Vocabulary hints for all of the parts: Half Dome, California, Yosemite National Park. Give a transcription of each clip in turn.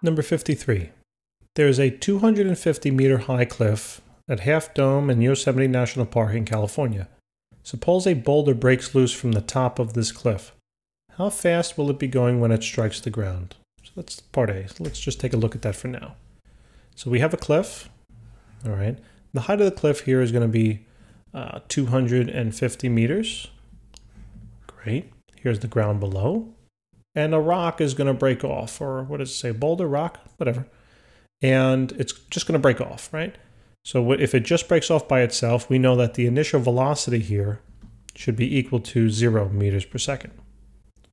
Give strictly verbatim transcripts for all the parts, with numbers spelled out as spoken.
Number fifty-three. There is a two hundred fifty meter high cliff at Half Dome in Yosemite National Park in California. Suppose a boulder breaks loose from the top of this cliff. How fast will it be going when it strikes the ground? So that's part A. So let's just take a look at that for now. So we have a cliff. All right. The height of the cliff here is going to be uh, two hundred fifty meters. Great. Here's the ground below. And a rock is going to break off, or what does it say? Boulder, rock, whatever. And it's just going to break off, right? So if it just breaks off by itself, we know that the initial velocity here should be equal to zero meters per second.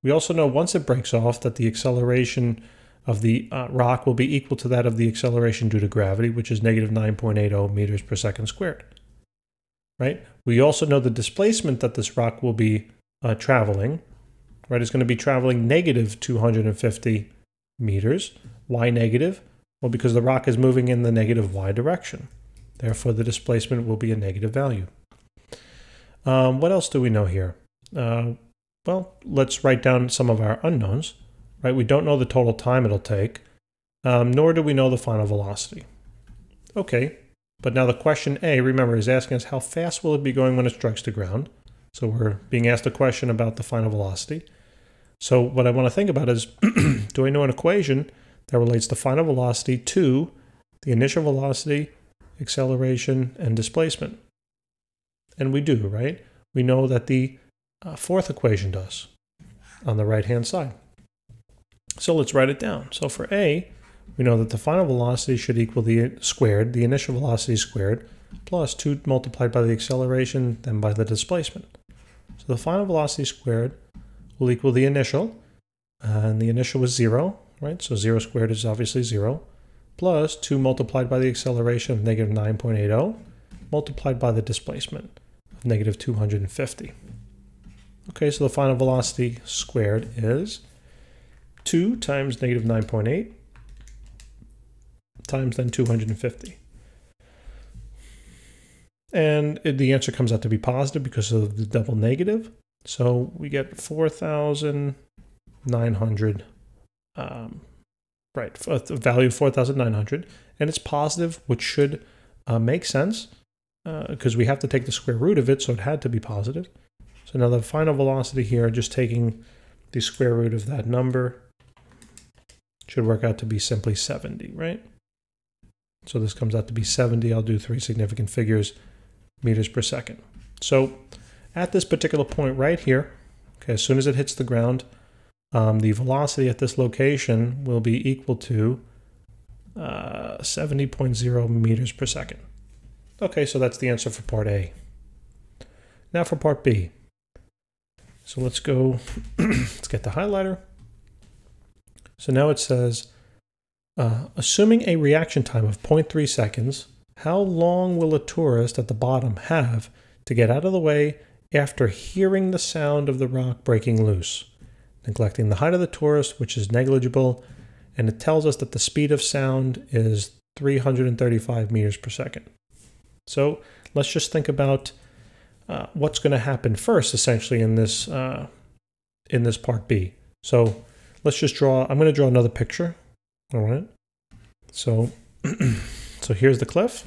We also know once it breaks off that the acceleration of the uh, rock will be equal to that of the acceleration due to gravity, which is negative nine point eight zero meters per second squared, right? We also know the displacement that this rock will be uh, traveling, right? It's going to be traveling negative two hundred fifty meters. Why negative? Well, because the rock is moving in the negative y direction. Therefore, the displacement will be a negative value. Um, what else do we know here? Uh, well, let's write down some of our unknowns. Right? We don't know the total time it'll take, um, nor do we know the final velocity. Okay, but now the question A, remember, is asking us how fast will it be going when it strikes the ground? So we're being asked a question about the final velocity. So what I want to think about is, do I know an equation that relates the final velocity to the initial velocity, acceleration, and displacement? And we do, right? We know that the uh, fourth equation does on the right-hand side. So let's write it down. So for A, we know that the final velocity should equal the squared, the initial velocity squared, plus two multiplied by the acceleration, then by the displacement. So the final velocity squared will equal the initial, and the initial was zero, right? So zero squared is obviously zero, plus two multiplied by the acceleration of negative nine point eight zero, multiplied by the displacement of negative two hundred fifty. Okay, so the final velocity squared is two times negative nine point eight times then two hundred fifty. And it, the answer comes out to be positive because of the double negative. So we get four thousand nine hundred, um, right, a value of four thousand nine hundred. And it's positive, which should uh, make sense because uh, we have to take the square root of it, so it had to be positive. So now the final velocity here, just taking the square root of that number, should work out to be simply seventy, right? So this comes out to be seventy. I'll do three significant figures, meters per second. So at this particular point right here, okay, as soon as it hits the ground, um, the velocity at this location will be equal to uh, seventy point zero meters per second. Okay, so that's the answer for part A. Now for part B. So let's go, let's get the highlighter. So now it says, uh, assuming a reaction time of zero point three seconds, how long will a tourist at the bottom have to get out of the way after hearing the sound of the rock breaking loose, neglecting the height of the tourist, which is negligible, and it tells us that the speed of sound is three hundred thirty-five meters per second. So let's just think about uh, what's going to happen first, essentially, in this, uh, in this part B. So let's just draw, I'm going to draw another picture, all right? So, so here's the cliff.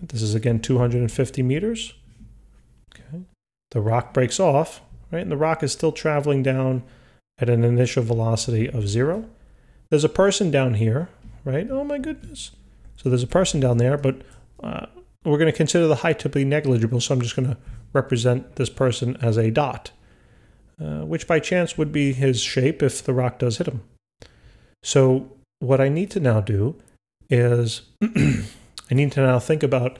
This is, again, two hundred fifty meters. Okay. The rock breaks off, right? And the rock is still traveling down at an initial velocity of zero. There's a person down here, right? Oh, my goodness. So there's a person down there, but uh, we're going to consider the height to be negligible, so I'm just going to represent this person as a dot. Uh, which by chance would be his shape if the rock does hit him. So what I need to now do is I need to now think about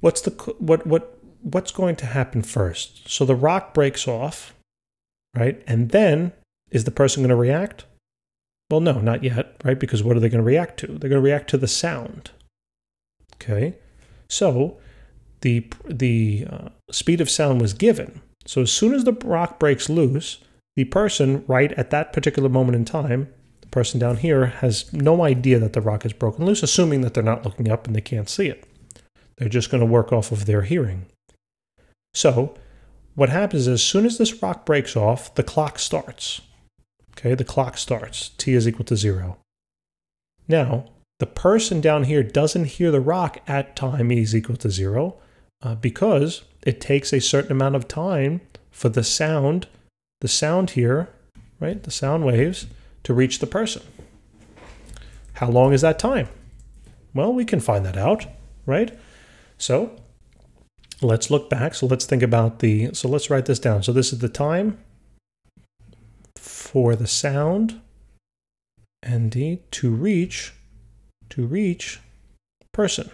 what's the what what what's going to happen first. So the rock breaks off, right? And then is the person going to react? Well, no, not yet, right? Because what are they going to react to? They're going to react to the sound. Okay, so the the uh, speed of sound was given. So as soon as the rock breaks loose, the person right at that particular moment in time, the person down here has no idea that the rock is broken loose, assuming that they're not looking up and they can't see it. They're just going to work off of their hearing. So what happens is as soon as this rock breaks off, the clock starts. Okay, the clock starts. T is equal to zero. Now, the person down here doesn't hear the rock at time e is equal to zero uh, because it takes a certain amount of time for the sound, the sound here, right, the sound waves, to reach the person. How long is that time? Well, we can find that out, right? So let's look back. So let's think about the, so let's write this down. So this is the time for the sound, N D, to reach, to reach person.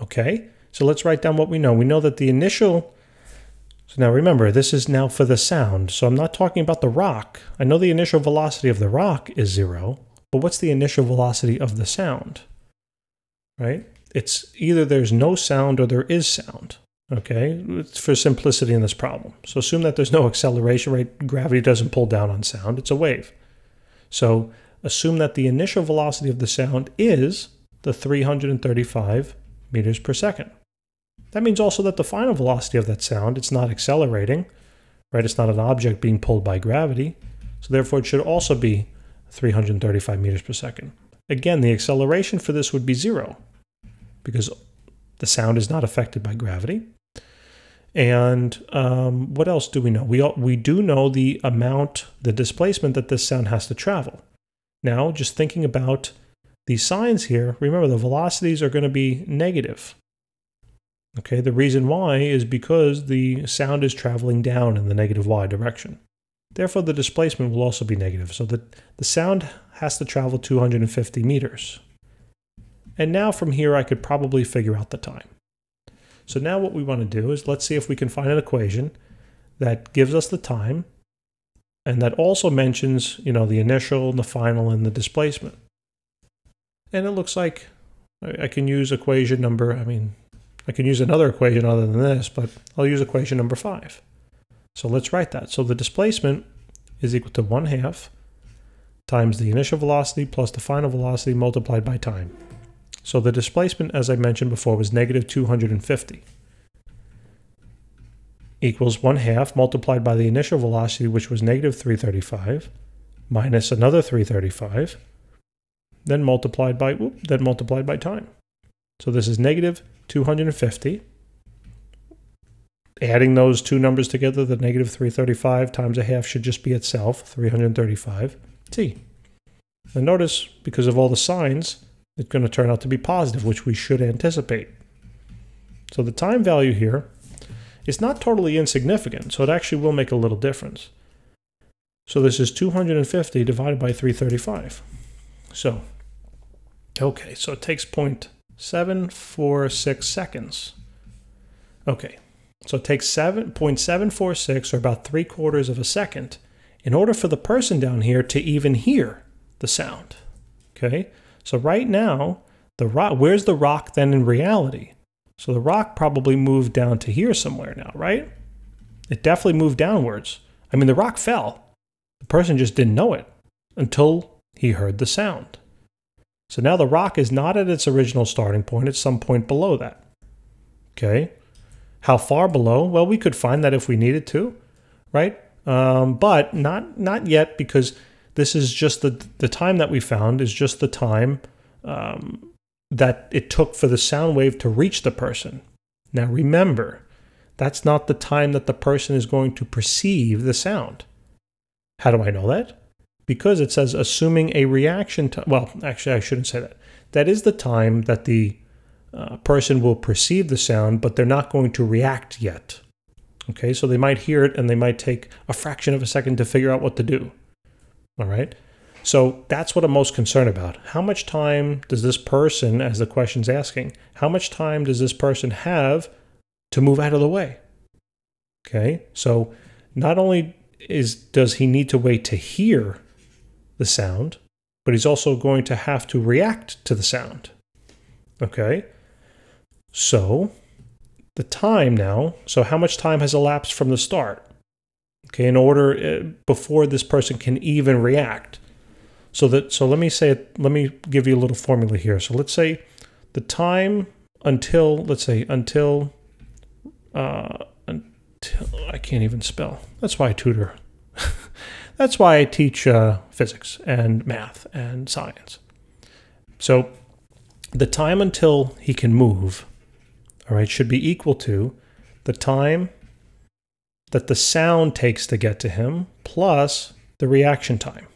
Okay, so let's write down what we know. We know that the initial, so now remember, this is now for the sound. So I'm not talking about the rock. I know the initial velocity of the rock is zero, but what's the initial velocity of the sound, right? It's either there's no sound or there is sound, okay? It's for simplicity in this problem. So assume that there's no acceleration, right? Gravity doesn't pull down on sound, it's a wave. So assume that the initial velocity of the sound is the three hundred thirty-five meters per second. That means also that the final velocity of that sound, it's not accelerating, right? It's not an object being pulled by gravity. So therefore it should also be three hundred thirty-five meters per second. Again, the acceleration for this would be zero, because the sound is not affected by gravity. And um, what else do we know? We, we do know the amount, the displacement that this sound has to travel. Now, just thinking about the signs here, remember the velocities are going to be negative. Okay, the reason why is because the sound is traveling down in the negative y direction. Therefore, the displacement will also be negative. So the, the sound has to travel two hundred fifty meters. And now from here, I could probably figure out the time. So now what we want to do is let's see if we can find an equation that gives us the time and that also mentions, you know, the initial, the final, and the displacement. And it looks like I can use equation number, I mean, I can use another equation other than this, but I'll use equation number five. So let's write that. So the displacement is equal to one half times the initial velocity plus the final velocity multiplied by time. So the displacement, as I mentioned before, was negative two hundred fifty equals one half multiplied by the initial velocity, which was negative three thirty-five, minus another three thirty-five, then multiplied by whoop, then multiplied by time. So this is negative two hundred fifty. Adding those two numbers together, the negative three thirty-five times a half should just be itself, three hundred thirty-five t. And notice, because of all the signs, it's going to turn out to be positive, which we should anticipate. So the time value here is not totally insignificant, so it actually will make a little difference. So this is two hundred fifty divided by three thirty-five. So, okay, so it takes zero point seven four six seconds. Okay, so it takes zero point seven four six, or about three quarters of a second, in order for the person down here to even hear the sound, okay? So right now, the rock, where's the rock then in reality? So the rock probably moved down to here somewhere now, right? It definitely moved downwards. I mean, the rock fell. The person just didn't know it until he heard the sound. So now the rock is not at its original starting point. It's some point below that, okay? How far below? Well, we could find that if we needed to, right? Um, but not, not yet, because this is just the, the time that we found is just the time um, that it took for the sound wave to reach the person. Now remember, that's not the time that the person is going to perceive the sound. How do I know that? Because it says assuming a reaction time, well, actually I shouldn't say that. That is the time that the uh, person will perceive the sound, but they're not going to react yet. Okay, so they might hear it and they might take a fraction of a second to figure out what to do. All right, so that's what I'm most concerned about. How much time does this person, as the question's asking, how much time does this person have to move out of the way? Okay, so not only is does he need to wait to hear the sound, but he's also going to have to react to the sound. Okay, so the time now, so how much time has elapsed from the start? Okay, in order uh, before this person can even react. So that, so let me say it, let me give you a little formula here. So let's say the time until, let's say until, uh, until I can't even spell. That's why I tutor. That's why I teach uh, physics and math and science. So the time until he can move, all right, should be equal to the time that the sound takes to get to him plus the reaction time.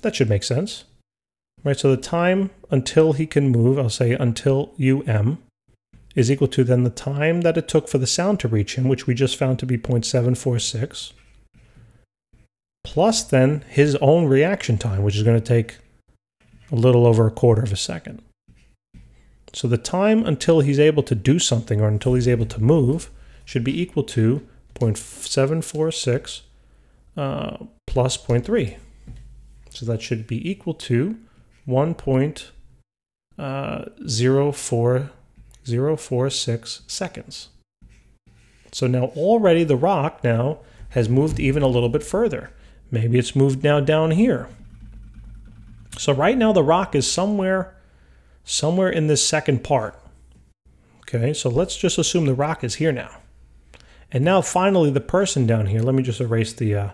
That should make sense, right? So the time until he can move, I'll say until um, is equal to then the time that it took for the sound to reach him, which we just found to be zero point seven four six, plus then his own reaction time, which is going to take a little over a quarter of a second. So the time until he's able to do something or until he's able to move should be equal to zero point seven four six uh, plus zero point three. So that should be equal to one point zero four zero four six seconds. So now already the rock now has moved even a little bit further. Maybe it's moved now down here. So right now the rock is somewhere, somewhere in this second part. Okay, so let's just assume the rock is here now. And now finally the person down here, let me just erase the, uh,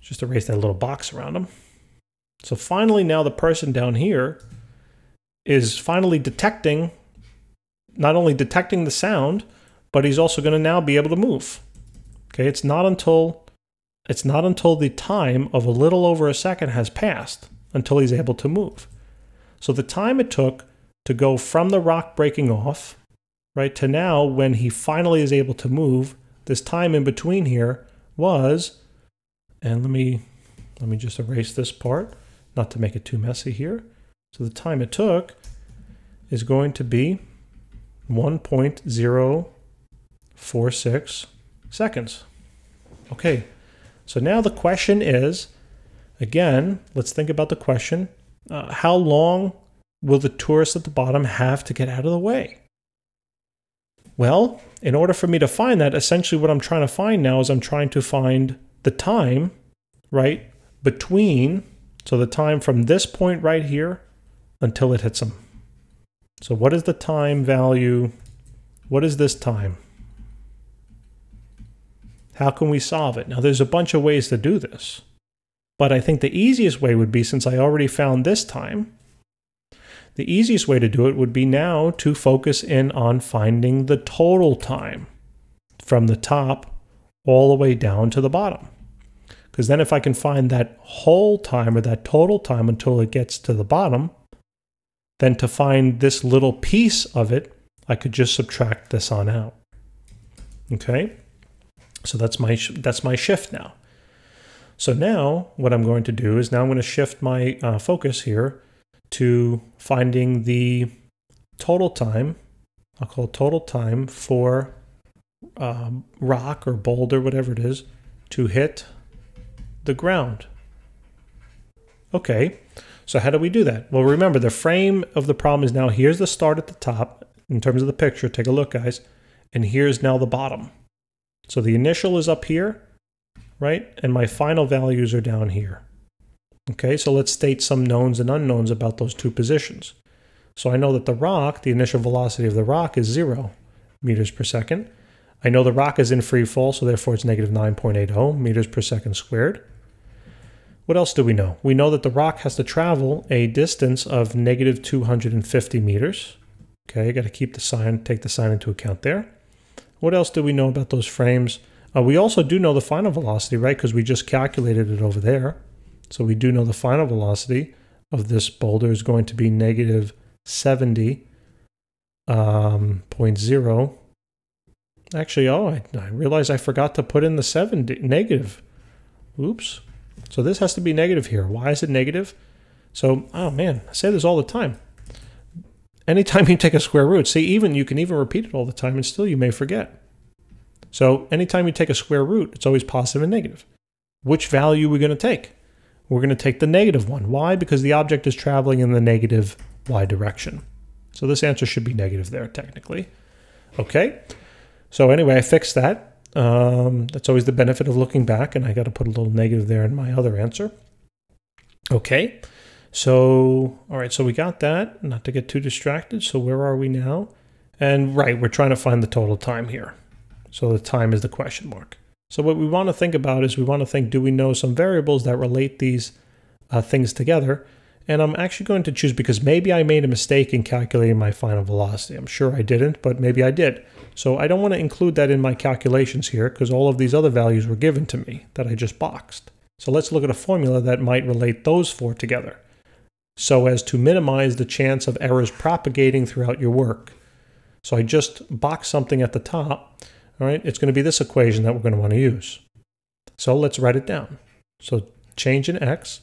just erase that little box around him. So finally now the person down here is finally detecting, not only detecting the sound, but he's also going to now be able to move. Okay, it's not until, it's not until the time of a little over a second has passed until he's able to move. So the time it took to go from the rock breaking off, right, to now when he finally is able to move, this time in between here was, and let me, let me just erase this part, not to make it too messy here. So the time it took is going to be one point zero four six seconds. Okay, so now the question is, again, let's think about the question, uh, how long will the tourist at the bottom have to get out of the way? Well, in order for me to find that, essentially what I'm trying to find now is I'm trying to find the time, right, between, so the time from this point right here until it hits him. So what is the time value? What is this time? How can we solve it? Now there's a bunch of ways to do this, but I think the easiest way would be, since I already found this time, the easiest way to do it would be now to focus in on finding the total time from the top all the way down to the bottom. Because then if I can find that whole time or that total time until it gets to the bottom, then to find this little piece of it, I could just subtract this on out. Okay, so that's my, that's my shift now. So now what I'm going to do is now I'm going to shift my uh, focus here to finding the total time. I'll call it total time for uh, rock or boulder, whatever it is, to hit the ground. Okay, so how do we do that? Well, remember the frame of the problem is now here's the start at the top in terms of the picture. Take a look, guys. And here's now the bottom. So the initial is up here, right? And my final values are down here. Okay, so let's state some knowns and unknowns about those two positions. So I know that the rock, the initial velocity of the rock is zero meters per second. I know the rock is in free fall, so therefore it's negative nine point eight zero meters per second squared. What else do we know? We know that the rock has to travel a distance of negative two hundred fifty meters. Okay, I got to keep the sign, take the sign into account there. What else do we know about those frames? Uh, we also do know the final velocity, right? Because we just calculated it over there. So we do know the final velocity of this boulder is going to be negative seventy point zero. Actually, oh, I, I realized I forgot to put in the seventy, negative. Oops. So this has to be negative here. Why is it negative? So, oh man, I say this all the time. Anytime you take a square root, see, even you can even repeat it all the time and still you may forget. So anytime you take a square root, it's always positive and negative. Which value are we going to take? We're going to take the negative one. Why? Because the object is traveling in the negative y direction. So this answer should be negative there, technically. Okay. So anyway, I fixed that. Um, that's always the benefit of looking back, and I got to put a little negative there in my other answer. Okay. So, all right, so we got that, not to get too distracted. So where are we now? And right, we're trying to find the total time here. So the time is the question mark. So what we want to think about is we want to think, do we know some variables that relate these uh, things together? And I'm actually going to choose, because maybe I made a mistake in calculating my final velocity. I'm sure I didn't, but maybe I did. So I don't want to include that in my calculations here because all of these other values were given to me that I just boxed. So let's look at a formula that might relate those four together, so as to minimize the chance of errors propagating throughout your work. So I just box something at the top. All right, it's going to be this equation that we're going to want to use. So let's write it down. So change in x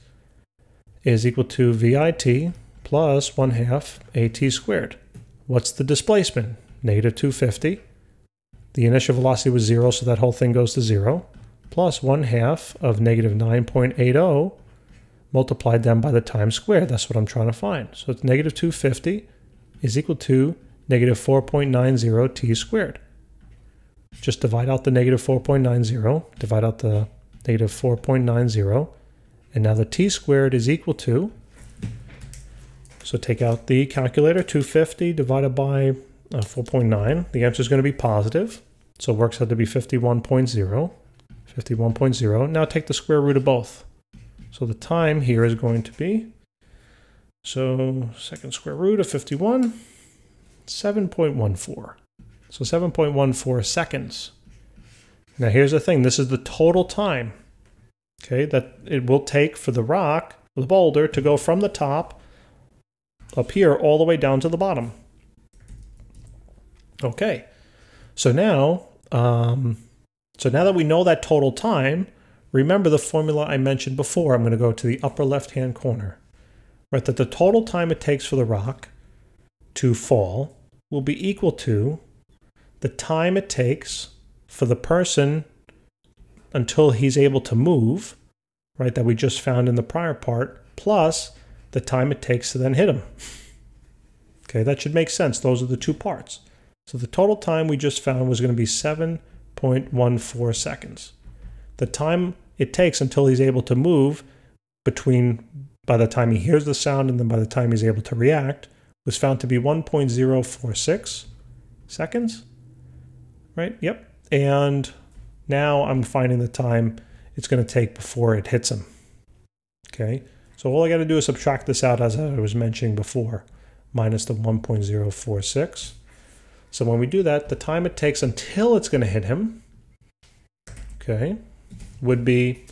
is equal to V I T plus one half A T squared. What's the displacement? Negative two hundred fifty. The initial velocity was zero, so that whole thing goes to zero. Plus one half of negative nine point eight zero, multiplied them by the time squared. That's what I'm trying to find. So it's negative two hundred fifty is equal to negative four point nine zero t squared. Just divide out the negative four point nine zero, divide out the negative four point nine zero, and now the t squared is equal to, so take out the calculator, two hundred fifty divided by uh, four point nine. The answer is going to be positive, so it works out to be fifty-one point zero. fifty-one point zero. Now take the square root of both. So the time here is going to be, so second square root of fifty-one, seven point one four. So seven point one four seconds. Now here's the thing, this is the total time, okay, that it will take for the rock, the boulder, to go from the top up here all the way down to the bottom. Okay, so now, um, so now that we know that total time, remember the formula I mentioned before. I'm going to go to the upper left-hand corner, right, that the total time it takes for the rock to fall will be equal to the time it takes for the person until he's able to move, right, that we just found in the prior part, plus the time it takes to then hit him. Okay, that should make sense. Those are the two parts. So the total time we just found was going to be seven point one four seconds. The time it takes until he's able to move, between by the time he hears the sound and then by the time he's able to react, was found to be one point zero four six seconds. Right? Yep. And now I'm finding the time it's going to take before it hits him. Okay. So all I got to do is subtract this out, as I was mentioning before, minus the one point zero four six. So when we do that, the time it takes until it's going to hit him, okay, would be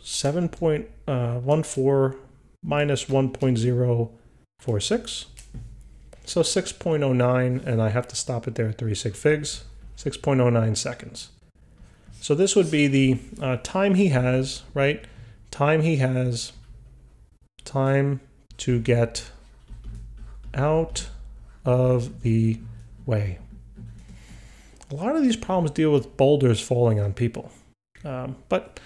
seven point one four minus one point zero four six. So six point zero nine, and I have to stop it there at three sig figs, six point zero nine seconds. So this would be the uh, time he has, right? Time he has, time to get out of the way. A lot of these problems deal with boulders falling on people. Um, but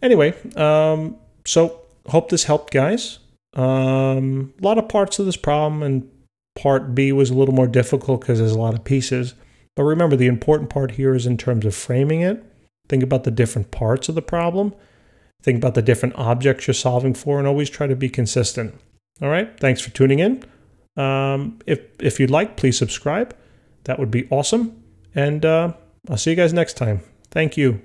anyway, um, so hope this helped, guys. Um, a lot of parts of this problem, and part B was a little more difficult because there's a lot of pieces. But remember, the important part here is in terms of framing it. Think about the different parts of the problem. Think about the different objects you're solving for, and always try to be consistent. All right, thanks for tuning in. Um, if, if you'd like, please subscribe. That would be awesome. And uh, I'll see you guys next time. Thank you.